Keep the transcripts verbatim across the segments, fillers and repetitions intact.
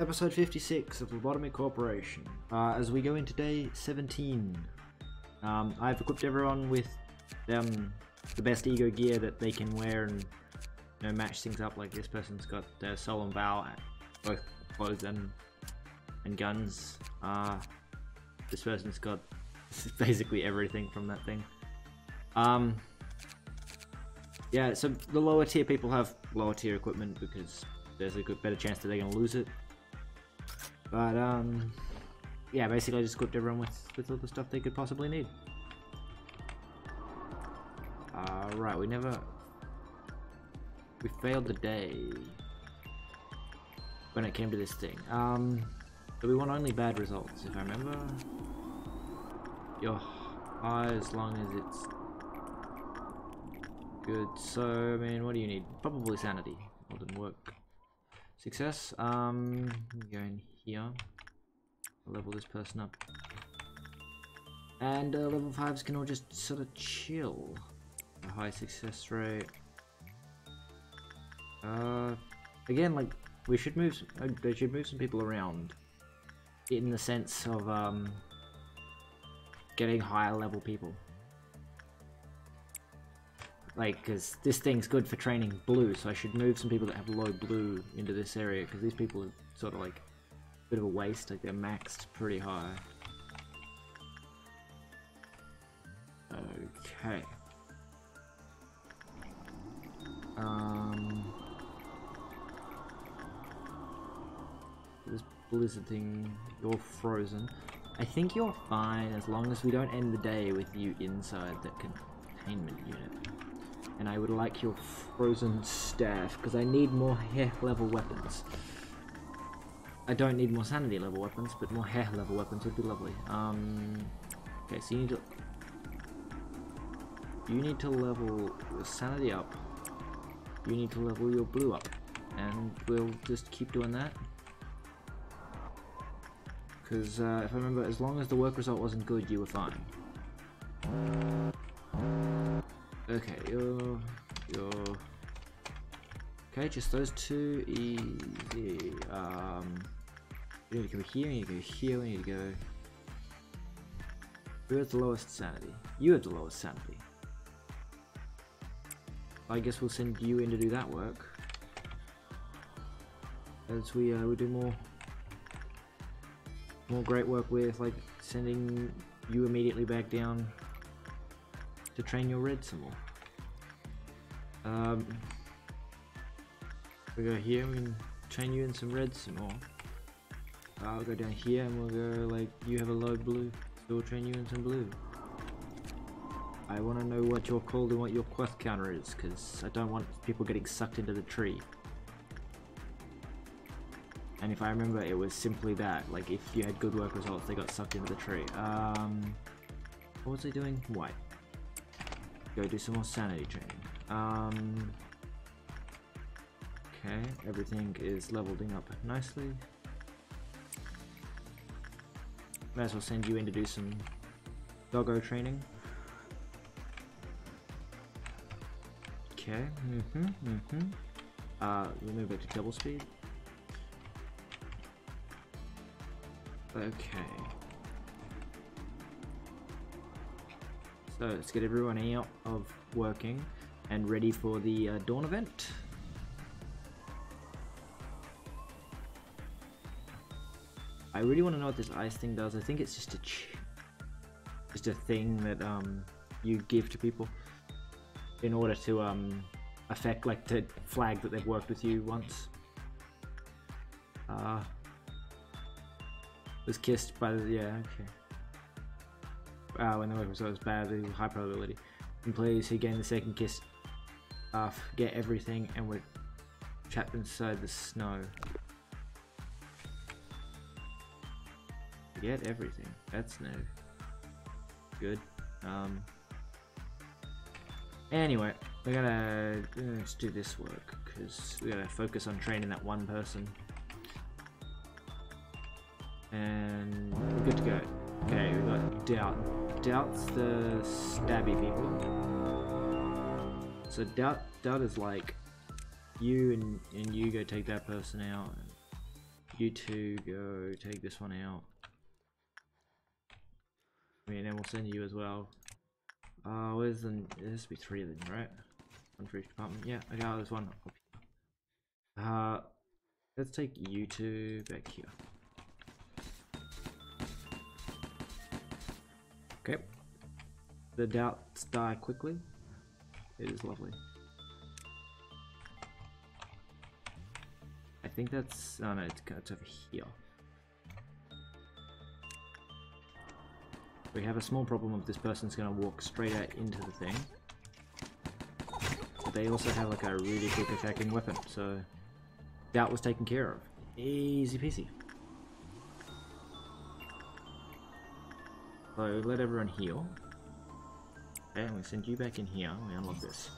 Episode fifty-six of Lobotomy Corporation. Uh, as we go into day seventeen, um, I've equipped everyone with um, the best ego gear that they can wear and you know, match things up. Like this person's got their Solemn Vow, both clothes and, and guns. Uh, this person's got basically everything from that thing. Um, yeah, so the lower tier people have lower tier equipment because there's a good, better chance that they're going to lose it. But, um, yeah, basically I just equipped everyone with, with all the stuff they could possibly need. Uh, right, we never... We failed the day when it came to this thing. Um, so we want only bad results, if I remember. Your high, as long as it's good. So, I mean, what do you need? Probably sanity. Well, didn't work. Success. Um, go in here. I'll level this person up. And uh, level fives can all just sort of chill. A high success rate. Uh, again, like we should move. Uh, they should move some people around, in the sense of um, getting higher level people. Like, because this thing's good for training blue, so I should move some people that have low blue into this area, because these people are sort of like a bit of a waste, like they're maxed pretty high. Okay. Um... This blizzard thing, you're frozen. I think you're fine as long as we don't end the day with you inside that containment unit. And I would like your frozen staff, because I need more heh level weapons. I don't need more sanity level weapons, but more heh level weapons would be lovely. Um, okay, so you need to you need to level your sanity up. You need to level your blue up, and we'll just keep doing that. Because uh, if I remember, as long as the work result wasn't good, you were fine. Okay, you're, you're... Okay, just those two, easy. Um, we need to go here, we need to go here, we need to go... Who has the lowest sanity? You have the lowest sanity. I guess we'll send you in to do that work. As we, uh, we do more... More great work with, like, sending you immediately back down to train your red some more. Um, we'll go here, we can train you in some red some more. Uh, we'll go down here and we'll go like, you have a low blue, so we'll train you in some blue. I want to know what you're called and what your quest counter is, because I don't want people getting sucked into the tree. And if I remember, it was simply that, like if you had good work results, they got sucked into the tree. Um, what was I doing? White. Go do some more sanity training. Um, okay, everything is leveling up nicely. Might as well send you in to do some doggo training. Okay, mm-hmm, mm-hmm. Uh, we'll move back to double speed. Okay. So let's get everyone out of working and ready for the uh, dawn event. I really want to know what this ice thing does. I think it's just a ch just a thing that um, you give to people in order to um, affect like to flag that they've worked with you once. Uh, was kissed by the yeah okay. Uh, when the work result is bad, there's high probability. Employees who gain the second kiss uh, forget everything and were trapped inside the snow. Forget everything. That's no good. Um, anyway, we're gonna uh, let's do this work because we're gonna focus on training that one person, and we're good to go. Okay, we got doubt. Doubt's the stabby people. So doubt, doubt is like you and and you go take that person out, and You two go take this one out. I mean, and we'll send you as well. Uh, where's the? There has to be three of them, right? One for each department. Yeah. Okay, oh, there's one. Uh, let's take you two back here. Okay. The doubts die quickly. It is lovely. I think that's. Oh no, it's, it's over here. We have a small problem of this person's going to walk straight out into the thing. But they also have like a really quick attacking weapon, so doubt was taken care of. Easy peasy. So let everyone heal. Okay, I'm going to send you back in here. We unlock this.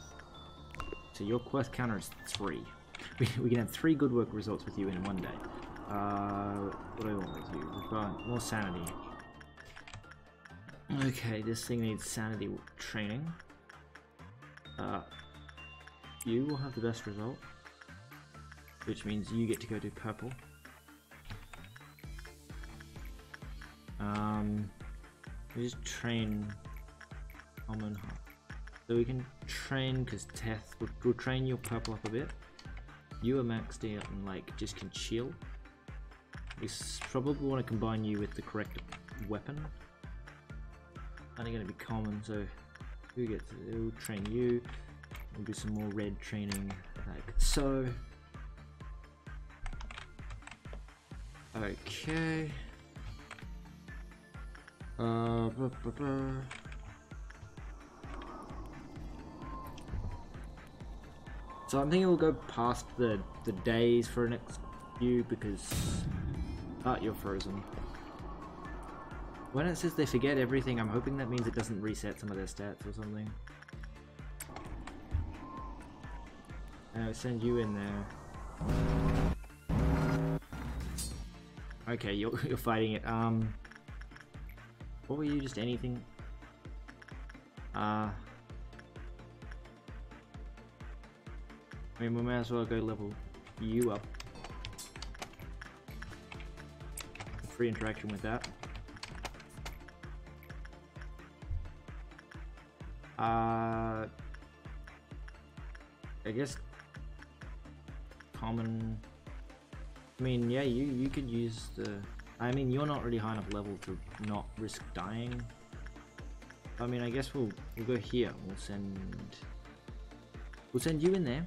So your quest counter is three. We, we can have three good work results with you in one day. Uh, what do we want with you? We've got more sanity. Okay, this thing needs sanity training. Uh, you will have the best result, which means you get to go do purple. Um, we just train common. So we can train because Teth will we'll train your purple up a bit. You are maxed out and like just can chill. We probably want to combine you with the correct weapon. Only going to be common, so who gets it? We'll train you. We'll do some more red training, like so. Okay. Uh, blah, blah, blah. So I'm thinking we'll go past the, the days for the next few because... Ah, you're frozen. When it says they forget everything, I'm hoping that means it doesn't reset some of their stats or something. And I'll send you in there. Okay, you're, you're fighting it. Um, what were you, just anything? Uh... I mean, we may as well go level you up. Free interaction with that. Uh, I guess common. I mean, yeah, you you could use the. I mean, you're not really high enough level to not risk dying. I mean, I guess we'll we'll go here. We'll send. We'll send you in there.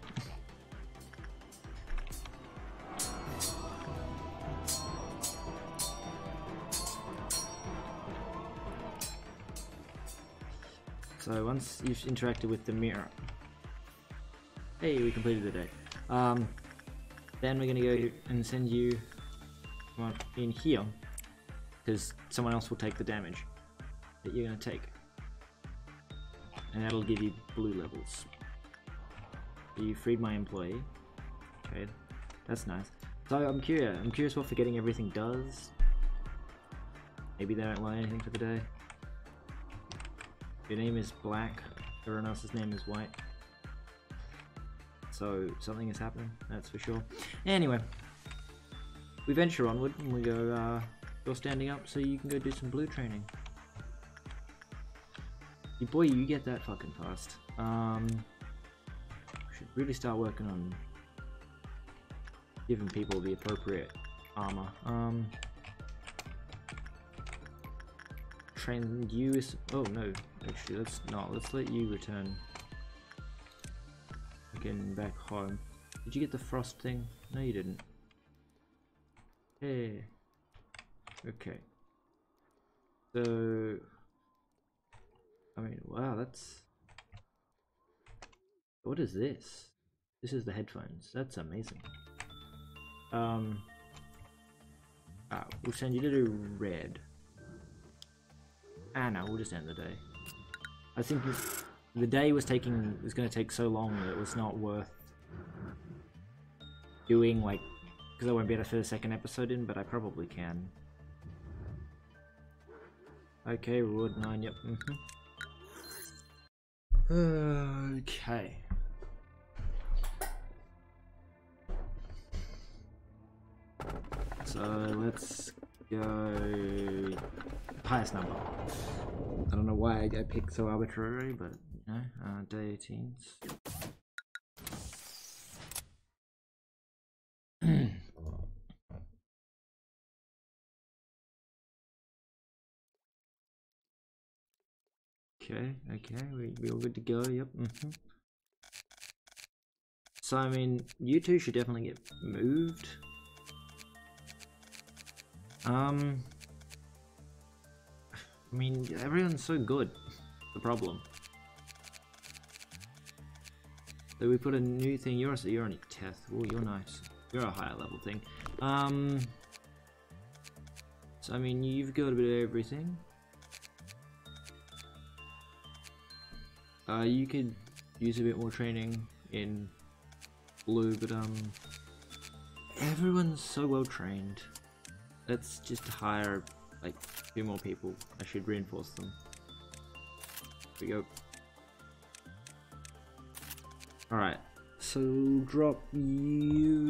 So once you've interacted with the mirror, hey, we completed the day. Um, then we're gonna go and send you in here, because someone else will take the damage that you're gonna take, and that'll give you blue levels. You freed my employee. Okay, that's nice. So I'm curious. I'm curious what forgetting everything does. Maybe they don't learn anything for the day. Your name is black, everyone else's name is white. So something is happening, that's for sure. Anyway, we venture onward and we go, uh, you're standing up so you can go do some blue training. You boy, you get that fucking fast. Um, should really start working on giving people the appropriate armor. Um, train you is, oh no, actually let's not, let's let you return again back home. Did you get the frost thing? No you didn't. Hey, okay, so I mean, wow, that's, what is this? This is the headphones, that's amazing. Um, ah, we'll send you to do red. Ah no, we'll just end the day. I think this, the day was taking was going to take so long that it was not worth doing, like, because I won't be able to fit a second episode in, but I probably can. Okay, reward nine, yep. Mm-hmm. Okay. So let's go highest number. I don't know why I picked so arbitrary, but you know, uh, day eighteens. Okay, okay, we, we all good to go, yep. Mm-hmm. So, I mean, you two should definitely get moved. Um, I mean, everyone's so good, the problem. So we put a new thing, you're, a, you're an Teth, oh, you're nice. You're a higher level thing. Um, so, I mean, you've got a bit of everything. Uh, you could use a bit more training in blue, but um, everyone's so well trained. Let's just hire like two more people. I should reinforce them. Here we go. Alright, so drop you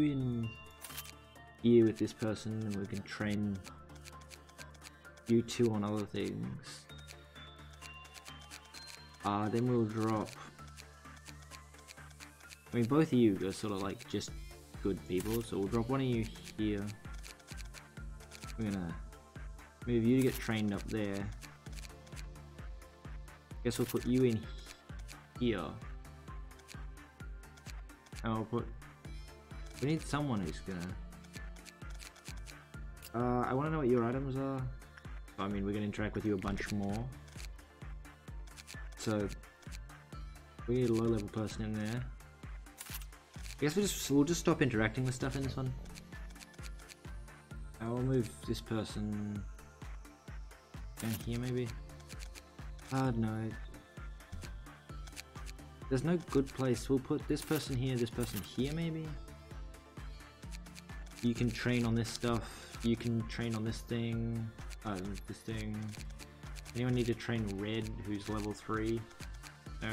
in here with this person and we can train you two on other things. Uh, then we'll drop, I mean both of you are sort of like just good people, so we'll drop one of you here. We're gonna move you to get trained up there. Guess we'll put you in here. And we'll put, we need someone who's gonna, uh, I wanna know what your items are. I mean, we're gonna interact with you a bunch more. So we need a low level person in there. I guess we just, we'll just stop interacting with stuff in this one. I will move this person down here maybe. Ah, no. There's no good place. We'll put this person here, this person here maybe. You can train on this stuff. You can train on this thing. Oh, this thing. Anyone need to train Red, who's level three? No.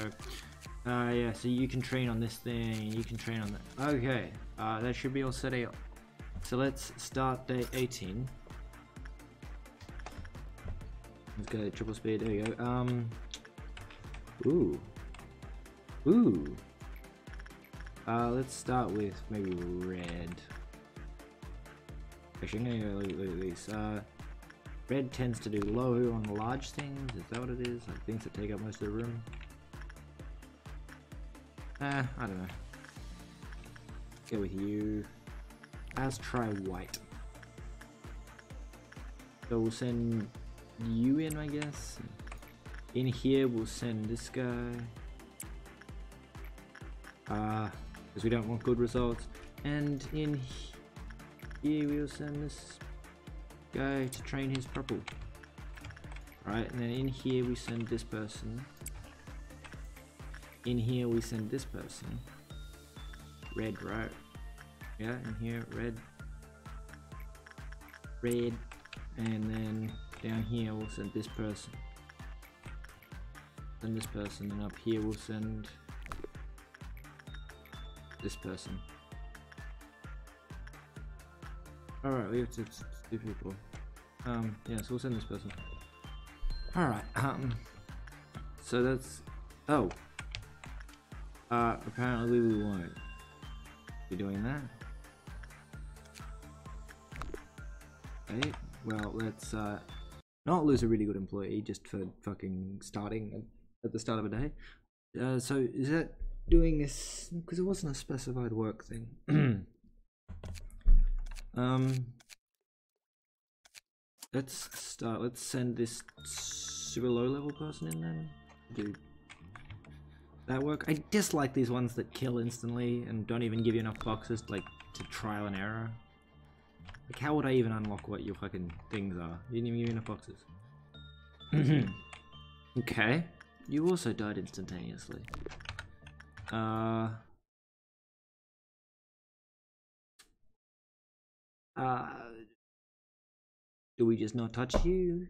Uh, yeah, so you can train on this thing, you can train on that. Okay, uh, that should be all set up. So let's start day eighteen. Let's go triple speed, there we go. Um, ooh. Ooh. Uh, let's start with maybe Red. Actually, I'm gonna go look at these. Uh, Red tends to do low on large things, is that what it is? Like things that take up most of the room? Ah, I don't know. Go with you. Let's try white. So we'll send you in, I guess. In here we'll send this guy. Ah, uh, because we don't want good results. And in here we'll send this guy to train his purple. Alright, and then in here we send this person. In here we send this person. Red, right? Yeah, in here, red. Red. And then down here we'll send this person. Send this person, and up here we'll send this person. Alright, we have to two people. Um, yeah, so we'll send this person. Alright, um, so that's, oh, uh, apparently we won't be doing that. Okay, well, let's, uh, not lose a really good employee just for fucking starting at the start of a day. Uh, so is that doing this, because it wasn't a specified work thing. um, Let's start, let's send this super low level person in then. Do that work. I dislike these ones that kill instantly and don't even give you enough boxes like to trial and error. Like how would I even unlock what your fucking things are? You didn't even give me enough boxes. Okay. You also died instantaneously. Uh Uh Do we just not touch you?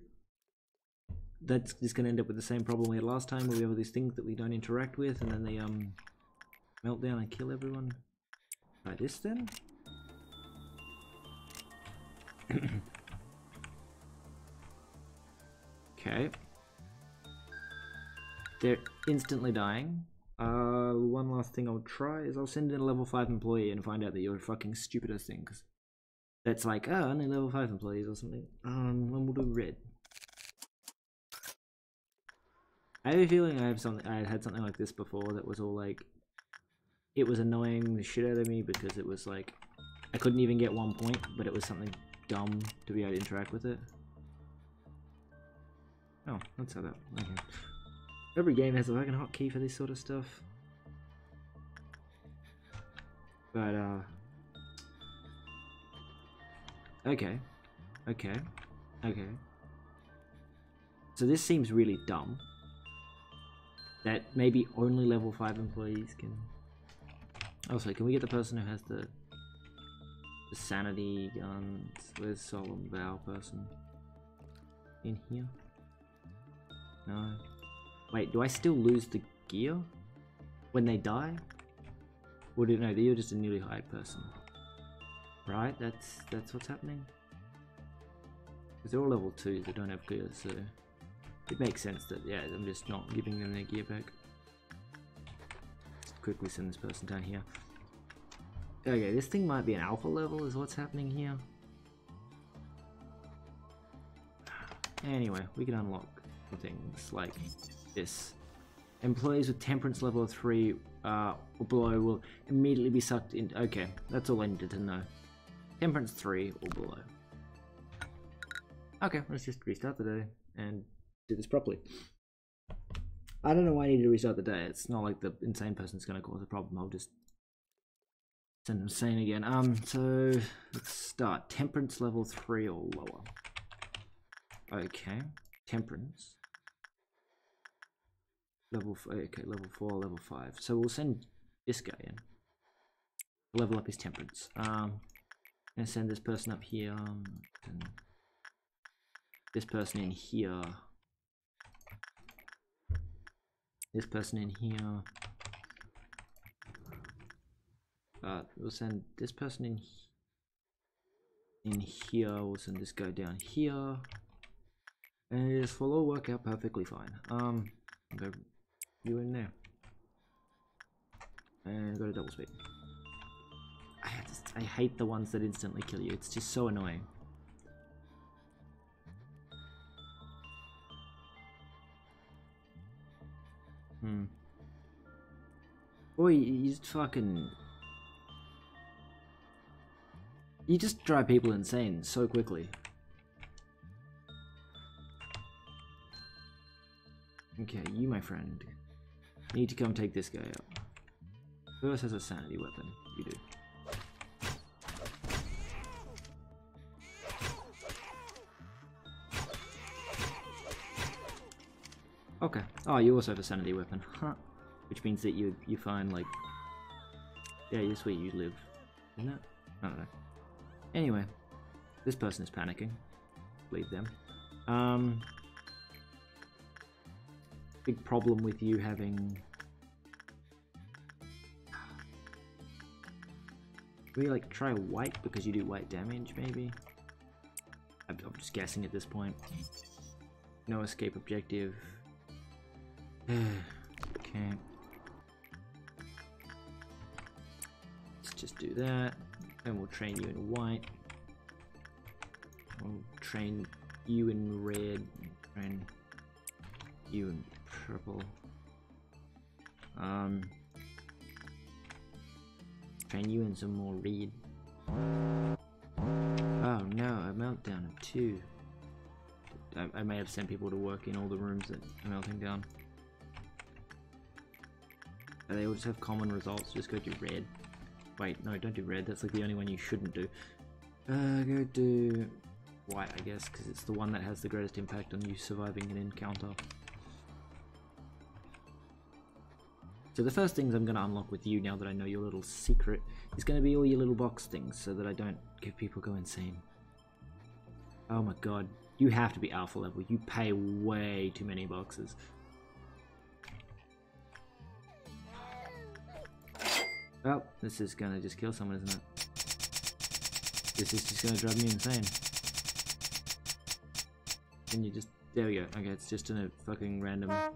That's just going to end up with the same problem we had last time where we have all these things that we don't interact with and then they um, melt down and kill everyone. Like this then? Okay. They're instantly dying. Uh, one last thing I'll try is I'll send in a level five employee and find out that you're fucking stupid as things. That's like, oh, only level five employees or something. Um, and we'll do red. I have a feeling I have something. I had something like this before that was all like, it was annoying the shit out of me because it was like, I couldn't even get one point, but it was something dumb to be able to interact with it. Oh, that's how that. Okay. Every game has a fucking hotkey for this sort of stuff. But, uh... okay. Okay. Okay. So this seems really dumb. That maybe only level five employees can... Also, can we get the person who has the... the sanity guns? Where's Solemn Vow person? In here? No. Wait, do I still lose the gear when they die? Or do no, you're just a newly hired person. Right? That's that's what's happening. Because they're all level twos, they don't have gear, so it makes sense that yeah, I'm just not giving them their gear back. Let's quickly send this person down here. Okay, this thing might be an alpha level is what's happening here. Anyway, we can unlock things like this. Employees with temperance level of three uh, or below will immediately be sucked in. Okay, that's all I needed to know. Temperance three or below. Okay, let's just restart the day and do this properly. I don't know why I need to restart the day. It's not like the insane person's going to cause a problem. I'll just send them sane again. Um, so let's start. Temperance level three or lower. Okay, temperance. Level four, okay, level four, level five. So we'll send this guy in. Level up his temperance. Um, and send this person up here. And this person in here. This person in here. Uh, we'll send this person in. In here, we'll send this guy down here. And it will all work out perfectly fine. Um, go. You in there. And go to double speed. I, just, I hate the ones that instantly kill you. It's just so annoying. Hmm. Boy, you just fucking... you just drive people insane so quickly. Okay, you, my friend, need to come take this guy out. Who else has a sanity weapon? You do. Okay. Oh, you also have a sanity weapon, huh? Which means that you you find like, yeah, you're sweet. You live, isn't it? I don't know. Anyway, this person is panicking. Leave them. Um. Big problem with you having. Can we like try white because you do white damage, maybe? I'm, I'm just guessing at this point. No escape objective. Okay. Let's just do that, and we'll train you in white. We'll train you in red. Train you in purple. Um, train you in some more reed. Oh no, a meltdown of two. I, I may have sent people to work in all the rooms that are melting down. And they all just have common results. Just go do red. Wait, no, don't do red. That's like the only one you shouldn't do. Uh, go do white, I guess, because it's the one that has the greatest impact on you surviving an encounter. So the first things I'm going to unlock with you now that I know your little secret is going to be all your little box things so that I don't give people go insane. Oh my god, you have to be alpha level. You pay way too many boxes. Oh, this is going to just kill someone, isn't it? This is just going to drive me insane. Can you just... There we go. Okay, it's just in a fucking random... Yep.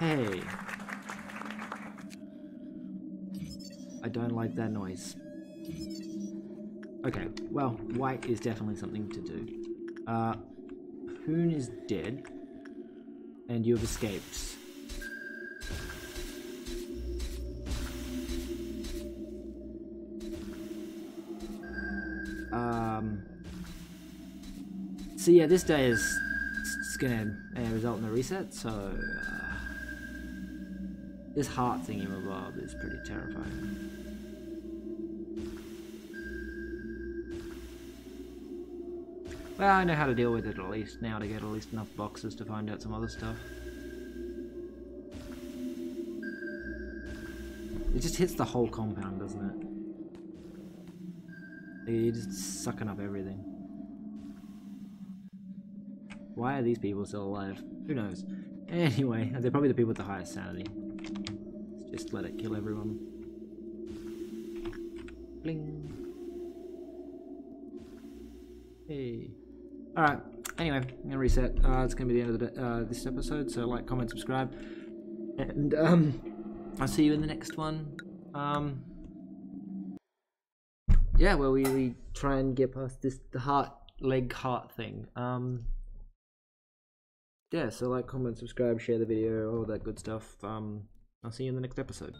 Hey! I don't like that noise. Okay, well, white is definitely something to do. Uh, Hoon is dead. And you have escaped. Um, so yeah, this day is it's gonna uh, result in a reset, so... Uh, this heart thingy mabob is pretty terrifying. Well, I know how to deal with it at least now to get at least enough boxes to find out some other stuff. It just hits the whole compound, doesn't it? You're just sucking up everything. Why are these people still alive? Who knows? Anyway, they're probably the people with the highest sanity. Let's just let it kill everyone. Bling. Hey. Alright, anyway, I'm gonna reset. Uh, it's gonna be the end of the, uh, this episode, so like, comment, subscribe, and um, I'll see you in the next one. Um, yeah, where we, we try and get past this the heart, leg heart thing. Um, yeah, so like, comment, subscribe, share the video, all that good stuff. Um, I'll see you in the next episode.